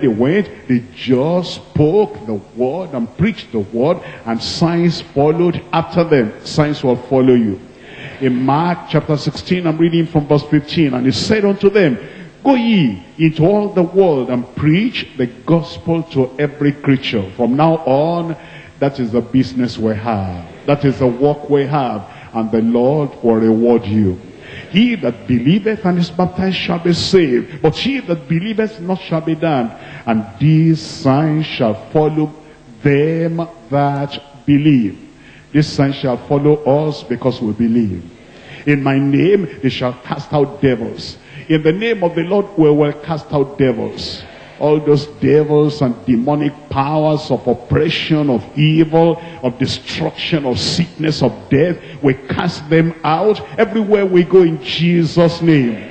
They went, they just spoke the word and preached the word, and signs followed after them. Signs will follow you. In Mark chapter 16, I'm reading from verse 15, and he said unto them, Go ye into all the world and preach the gospel to every creature. From now on, that is the business we have. That is the work we have, and the Lord will reward you. He that believeth and is baptized shall be saved, but he that believeth not shall be damned. And these signs shall follow them that believe. These signs shall follow us because we believe. In my name they shall cast out devils. In the name of the Lord we will cast out devils. All those devils and demonic powers of oppression, of evil, of destruction, of sickness, of death, we cast them out everywhere we go in Jesus' name.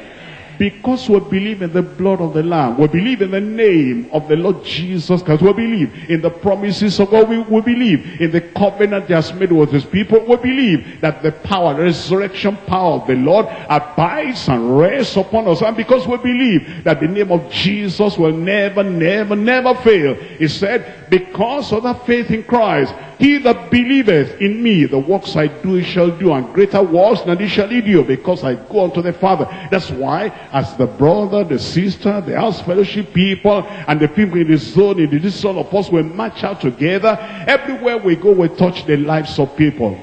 Because we believe in the blood of the Lamb, we believe in the name of the Lord Jesus Christ, we believe in the promises of God, we believe in the covenant He has made with His people, we believe that the power, resurrection power of the Lord abides and rests upon us. And because we believe that the name of Jesus will never, never, never fail, He said, because of that faith in Christ, he that believeth in me, the works I do he shall do, and greater works than he shall do, because I go unto the Father. That's why, as the brother, the sister, the house fellowship people, and the people in the zone, in the distance of us, we march out together. Everywhere we go, we touch the lives of people.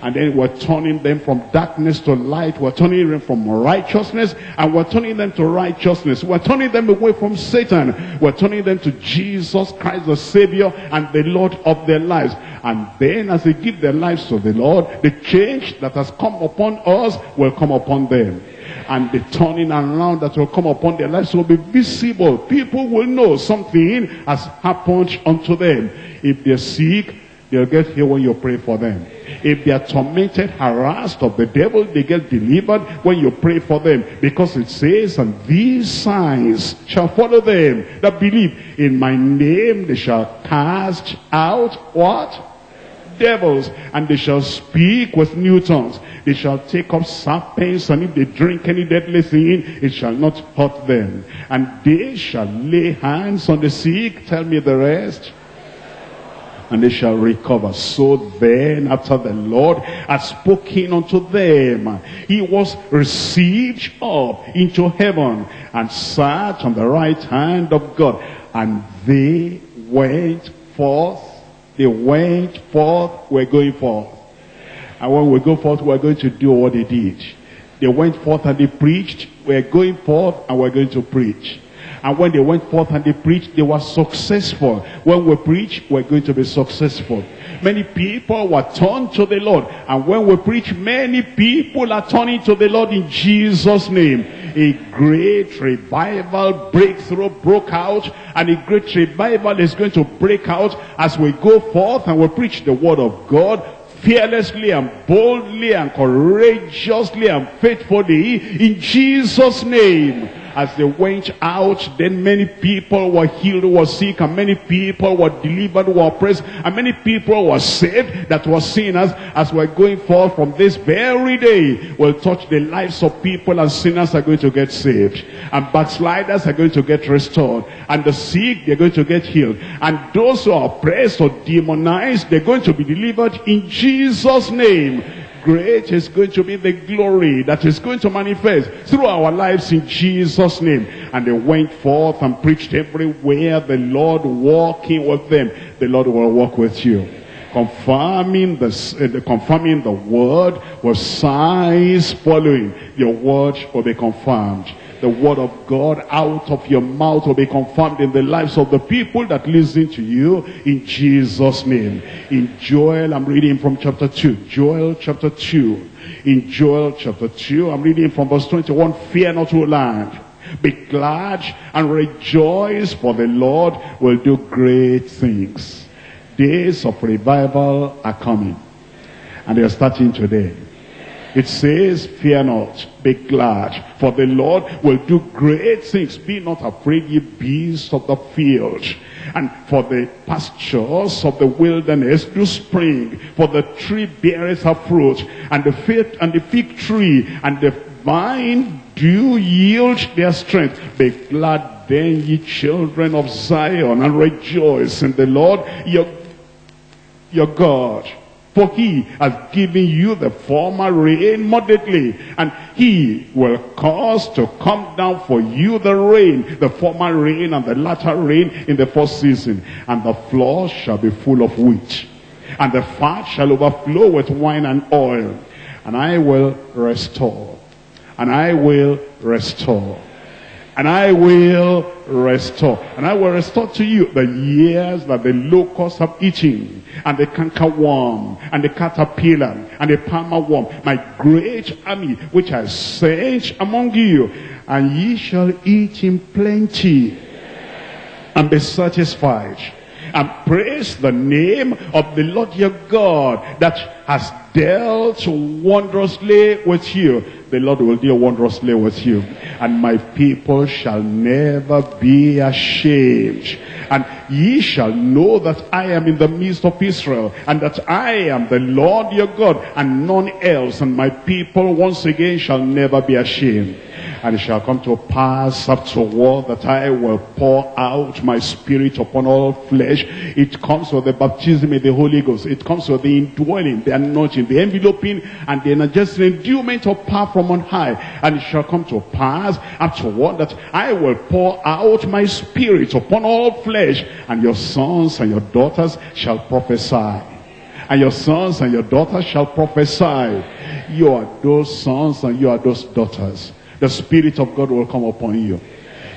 And then we're turning them from darkness to light. We're turning them from righteousness, and we're turning them to righteousness. We're turning them away from Satan. We're turning them to Jesus Christ, the Savior and the Lord of their lives. And then as they give their lives to the Lord, the change that has come upon us will come upon them. And the turning around that will come upon their lives will be visible. People will know something has happened unto them. If they're sick, they'll get healed when you pray for them. If they are tormented, harassed of the devil, they get delivered when you pray for them. Because it says, and these signs shall follow them that believe. In my name they shall cast out, what? Devils. And they shall speak with new tongues. They shall take up serpents, and if they drink any deadly thing, it shall not hurt them. And they shall lay hands on the sick. Tell me the rest. And they shall recover. So then, after the Lord had spoken unto them, he was received up into heaven and sat on the right hand of God. And they went forth. They went forth. We're going forth. And when we go forth, we're going to do what they did. They went forth and they preached. We're going forth and we're going to preach. And when they went forth and they preached, they were successful. When we preach, we're going to be successful. Many people were turned to the Lord. And when we preach, many people are turning to the Lord in Jesus' name. A great revival breakthrough broke out. And a great revival is going to break out as we go forth and we preach the word of God. Fearlessly and boldly and courageously and faithfully in Jesus' name. As they went out, then many people were healed, were sick, and many people were delivered, were oppressed, and many people were saved that were sinners. As we're going forth from this very day, we'll touch the lives of people, and sinners are going to get saved, and backsliders are going to get restored, and the sick, they're going to get healed, and those who are oppressed or demonized, they're going to be delivered in Jesus' name. Great is going to be the glory that is going to manifest through our lives in Jesus' name. And they went forth and preached everywhere, the Lord walking with them. The Lord will walk with you. Confirming the word with signs following. Your word will be confirmed. The word of God out of your mouth will be confirmed in the lives of the people that listen to you in Jesus' name. In Joel, I'm reading from chapter 2. Joel chapter 2. In Joel chapter 2, I'm reading from verse 21. Fear not, O land. Be glad and rejoice, for the Lord will do great things. Days of revival are coming. And they are starting today. It says, fear not, be glad, for the Lord will do great things. Be not afraid, ye beasts of the field. And for the pastures of the wilderness do spring, for the tree beareth her fruit, and the fig tree, and the vine do yield their strength. Be glad then, ye children of Zion, and rejoice in the Lord your God. For he has given you the former rain moderately, and he will cause to come down for you the rain, the former rain and the latter rain in the first season. And the floor shall be full of wheat, and the fat shall overflow with wine and oil. And I will restore, and I will restore, and I will restore, and I will restore to you the years that the locusts have eaten, and the cankerworm, and the caterpillar, and the palmer worm, my great army which I sent among you, and ye shall eat in plenty, and be satisfied, and praise the name of the Lord your God that has dealt wondrously with you. The Lord will deal wondrously with you. And my people shall never be ashamed. And ye shall know that I am in the midst of Israel, and that I am the Lord your God, and none else. And my people once again shall never be ashamed. And it shall come to pass afterward that I will pour out my spirit upon all flesh. It comes with the baptism in the Holy Ghost. It comes with the indwelling, the anointing, the enveloping, and the energetic endowment of power from on high. And it shall come to pass afterward that I will pour out my spirit upon all flesh, and your sons and your daughters shall prophesy. And your sons and your daughters shall prophesy. You are those sons and you are those daughters. The Spirit of God will come upon you.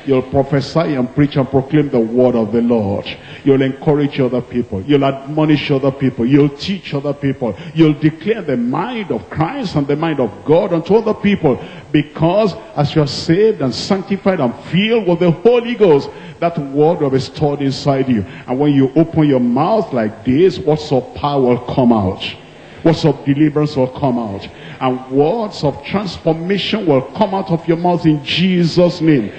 You'll prophesy and preach and proclaim the word of the Lord. You'll encourage other people. You'll admonish other people. You'll teach other people. You'll declare the mind of Christ and the mind of God unto other people. Because as you're saved and sanctified and filled with the Holy Ghost, that word will be stored inside you. And when you open your mouth like this, words of power will come out. Words of deliverance will come out. And words of transformation will come out of your mouth in Jesus' name.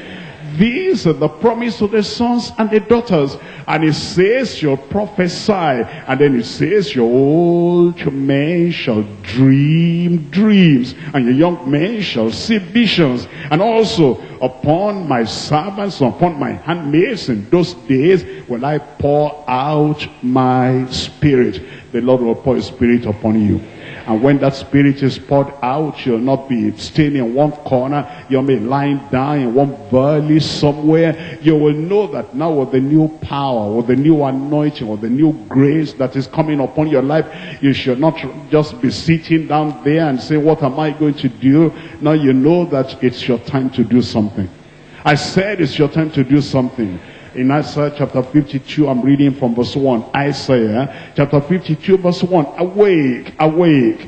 These are the promise to the sons and the daughters. And it says you'll prophesy. And then it says your old men shall dream dreams, and your young men shall see visions. And also upon my servants, upon my handmaids, in those days will I pour out my spirit. The Lord will pour his spirit upon you. And when that spirit is poured out, you'll not be staying in one corner. You'll be lying down in one valley somewhere. You will know that now with the new power, with the new anointing, with the new grace that is coming upon your life, you should not just be sitting down there and say, what am I going to do? Now you know that it's your time to do something. I said it's your time to do something. In Isaiah chapter 52, I'm reading from verse 1. Isaiah chapter 52 verse 1. Awake, awake,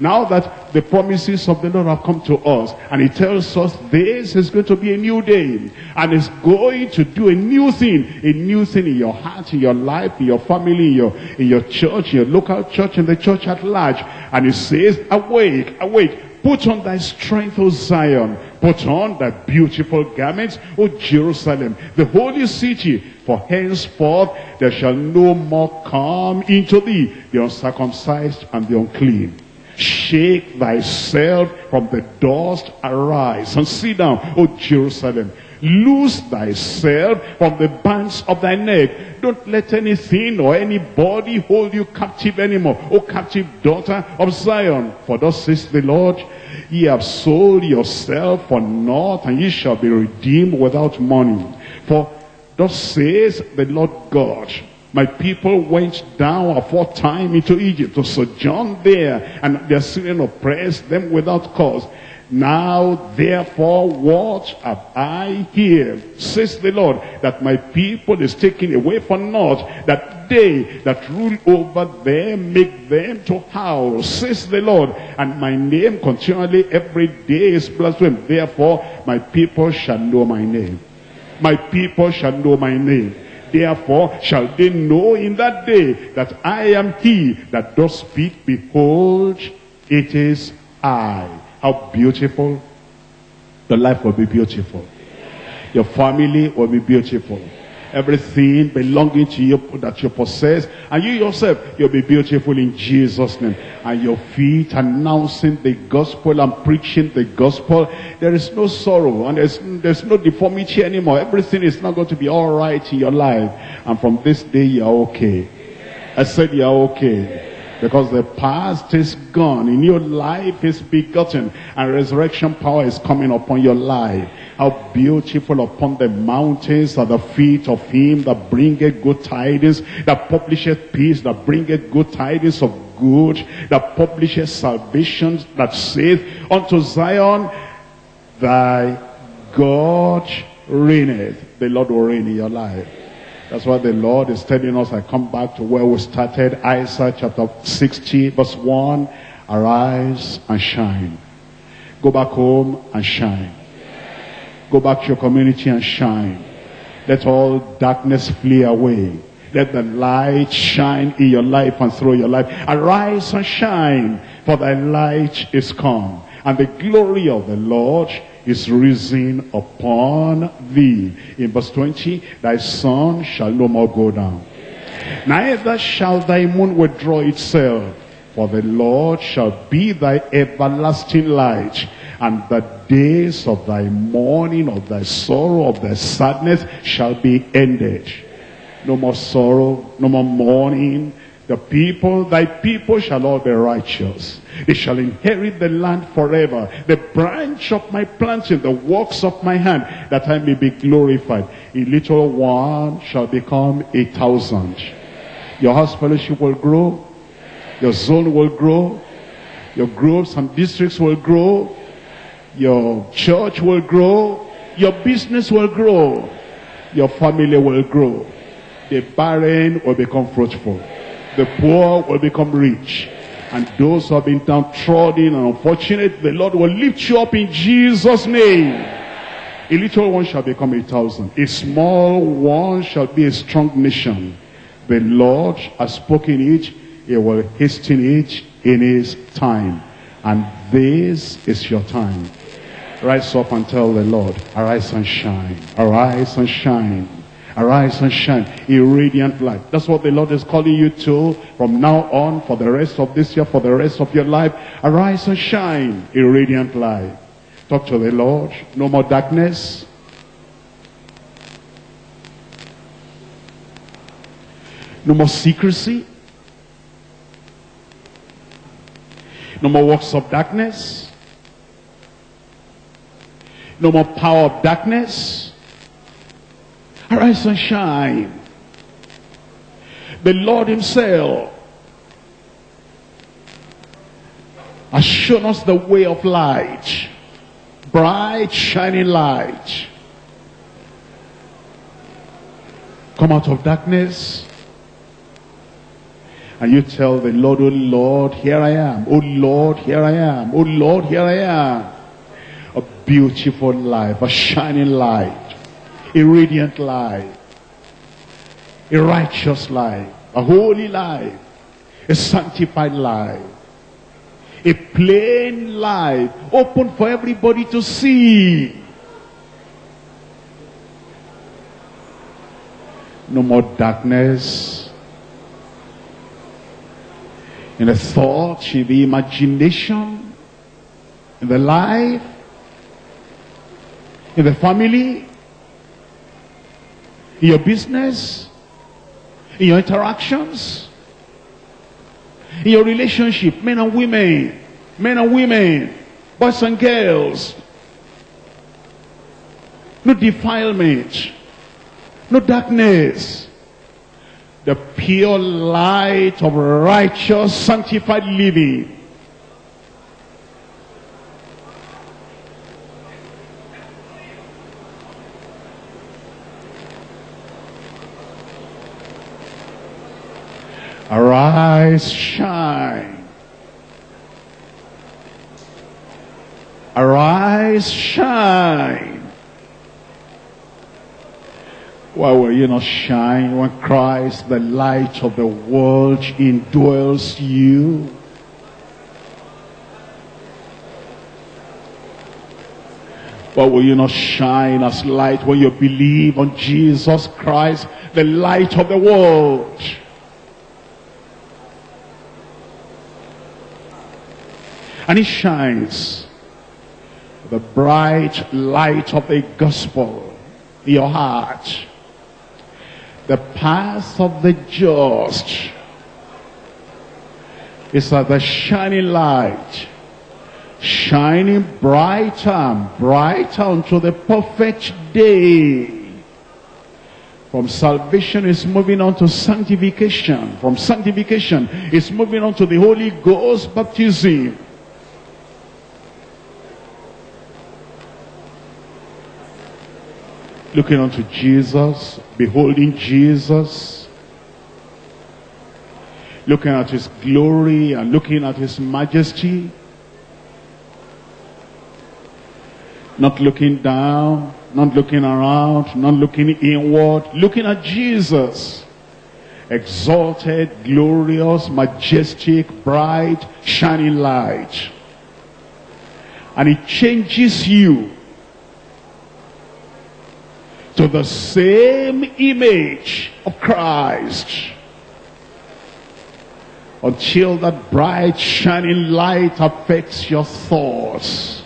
now that the promises of the Lord have come to us. And he tells us this is going to be a new day. And it's going to do a new thing. A new thing in your heart, in your life, in your family, in your church, in your local church, in the church at large. And he says, awake, awake. Put on thy strength, O Zion. Put on thy beautiful garments, O Jerusalem, the holy city. For henceforth there shall no more come into thee the uncircumcised and the unclean. Shake thyself from the dust, arise and sit down, O Jerusalem. Loose thyself from the bands of thy neck. Don't let anything or anybody hold you captive anymore, O captive daughter of Zion. For thus says the Lord, ye have sold yourself for naught, and ye shall be redeemed without money. For thus says the Lord God, my people went down aforetime into Egypt to sojourn there, and the Assyrian oppressed them without cause. Now therefore, what have I here, says the Lord, that my people is taken away for naught, that they that rule over them make them to howl, says the Lord, and my name continually every day is blasphemed. Therefore my people shall know my name. My people shall know my name. Therefore shall they know in that day that I am he that doth speak. Behold, it is I. How beautiful. The life will be beautiful. Your family will be beautiful. everything belonging to you that you possess. And you yourself, you'll be beautiful in Jesus' name. And your feet announcing the gospel and preaching the gospel. There is no sorrow and there's no deformity anymore. Everything is not going to be all right in your life. And from this day, you're okay. I said you're okay. Because the past is gone. A new life is begotten. And resurrection power is coming upon your life. How beautiful upon the mountains are the feet of him that bringeth good tidings, that publisheth peace, that bringeth good tidings of good, that publisheth salvation, that saith unto Zion, thy God reigneth. The Lord will reign in your life. That's why the Lord is telling us, I come back to where we started, Isaiah chapter 60 verse 1, arise and shine. Go back home and shine. Go back to your community and shine. Let all darkness flee away. Let the light shine in your life and through your life. Arise and shine, for thy light is come, and the glory of the Lord is risen upon thee. In verse 20, thy sun shall no more go down, neither shall thy moon withdraw itself, for the Lord shall be thy everlasting light, and the days of thy mourning, of thy sorrow, of thy sadness shall be ended. No more sorrow, no more mourning. The people, thy people shall all be righteous. They shall inherit the land forever. The branch of my planting, the works of my hand, that I may be glorified. A little one shall become 1,000. Your house fellowship will grow. Your zone will grow. Your groups and districts will grow. Your church will grow. Your business will grow. Your family will grow. The barren will become fruitful. The poor will become rich. And those who have been downtrodden and unfortunate, the Lord will lift you up in Jesus' name. A little one shall become 1,000. A small one shall be a strong nation. The Lord has spoken it. He will hasten it in his time. And this is your time. Rise up and tell the Lord, arise and shine. Arise and shine. Arise and shine, a radiant light. That's what the Lord is calling you to from now on, for the rest of this year, for the rest of your life. Arise and shine, a radiant light. Talk to the Lord. No more darkness. No more secrecy. No more works of darkness. No more power of darkness. Arise and shine. The Lord himself has shown us the way of light. Bright, shining light. Come out of darkness. And you tell the Lord, oh Lord, here I am. Oh Lord, here I am. Oh Lord, here I am. A beautiful life, a shining light. A radiant life, a righteous life, a holy life, a sanctified life, a plain life, open for everybody to see. No more darkness in the thought, in the imagination, in the life, in the family, in your business, in your interactions, in your relationship, men and women, boys and girls. No defilement, no darkness. The pure light of righteous, sanctified living. Arise, shine. Arise, shine. Why will you not shine when Christ, the light of the world, indwells you? But will you not shine as light when you believe on Jesus Christ, the light of the world? And he shines the bright light of the gospel in your heart. The path of the just is like the shining light, shining brighter and brighter unto the perfect day. From salvation is moving on to sanctification. From sanctification is moving on to the Holy Ghost baptism. Looking unto Jesus, beholding Jesus, looking at his glory and looking at his majesty, not looking down, not looking around, not looking inward, looking at Jesus, exalted, glorious, majestic, bright, shining light. And it changes you to the same image of Christ, until that bright shining light affects your thoughts,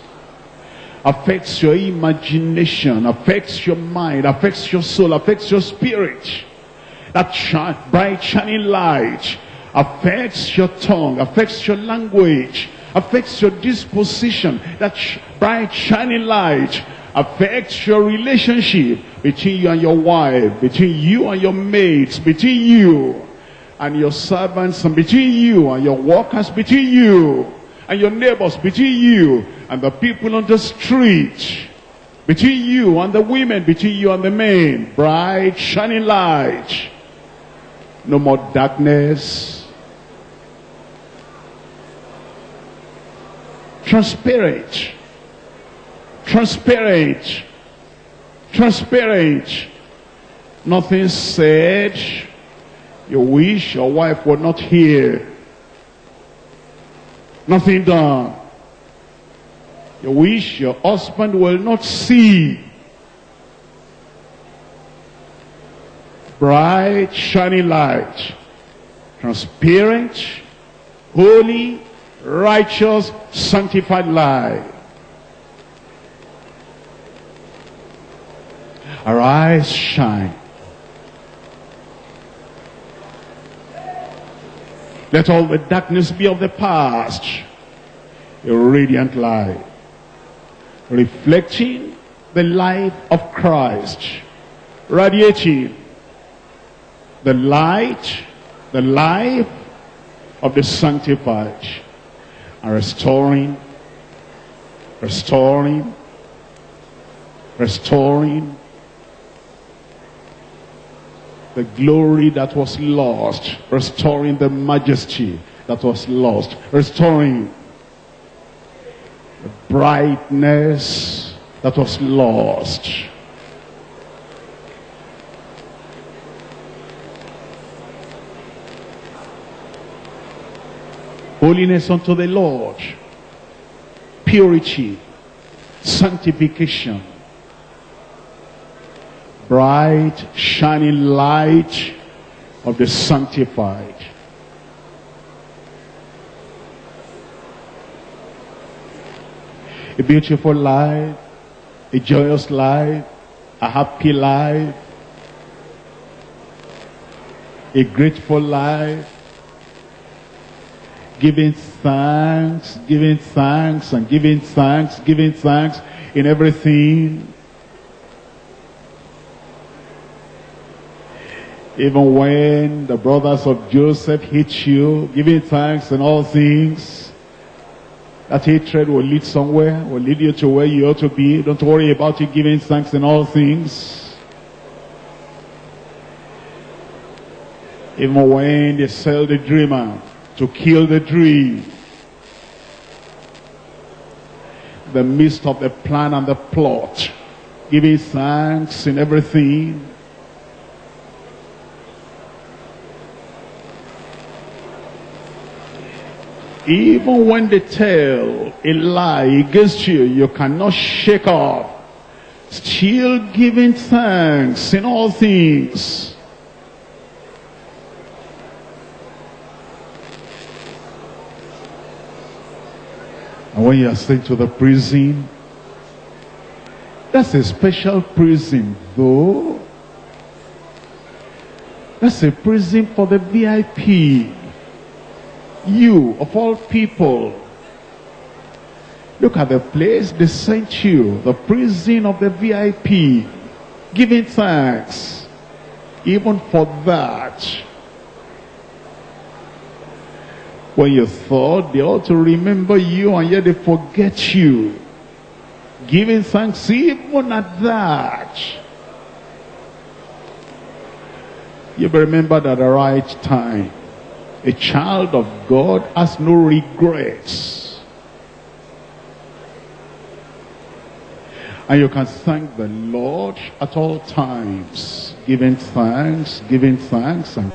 affects your imagination, affects your mind, affects your soul, affects your spirit. That bright shining light affects your tongue, affects your language, affects your disposition. That bright shining light affects your relationship between you and your wife, between you and your mates, between you and your servants, and between you and your workers, between you and your neighbors, between you and the people on the street, between you and the women, between you and the men. Bright shining light. No more darkness. Transparent. Transparent, transparent. Nothing said you wish your wife would not hear. Nothing done you wish your husband will not see. Bright shining light, transparent, holy, righteous, sanctified light. Our eyes shine. Let all the darkness be of the past. A radiant light, reflecting the life of Christ, radiating the light, the life of the sanctified, and restoring the glory that was lost, restoring the majesty that was lost, restoring the brightness that was lost. Holiness unto the Lord, purity, sanctification. Bright shining light of the sanctified. A beautiful life, a joyous life, a happy life, a grateful life, giving thanks and giving thanks in everything. Even when the brothers of Joseph hate you, giving thanks in all things. That hatred will lead somewhere, will lead you to where you ought to be. Don't worry about it, giving thanks in all things. Even when they sell the dreamer to kill the dream. The midst of the plan and the plot, giving thanks in everything. Even when they tell a lie against you, you cannot shake off still giving thanks in all things. And when you are sent to the prison, that's a special prison though. That's a prison for the VIP. You, of all people, look at the place they sent you, the prison of the VIP, giving thanks, even for that. When you thought they ought to remember you and yet they forget you, giving thanks even at that. You remember at the right time, a child of God has no regrets. And you can thank the Lord at all times, giving thanks, and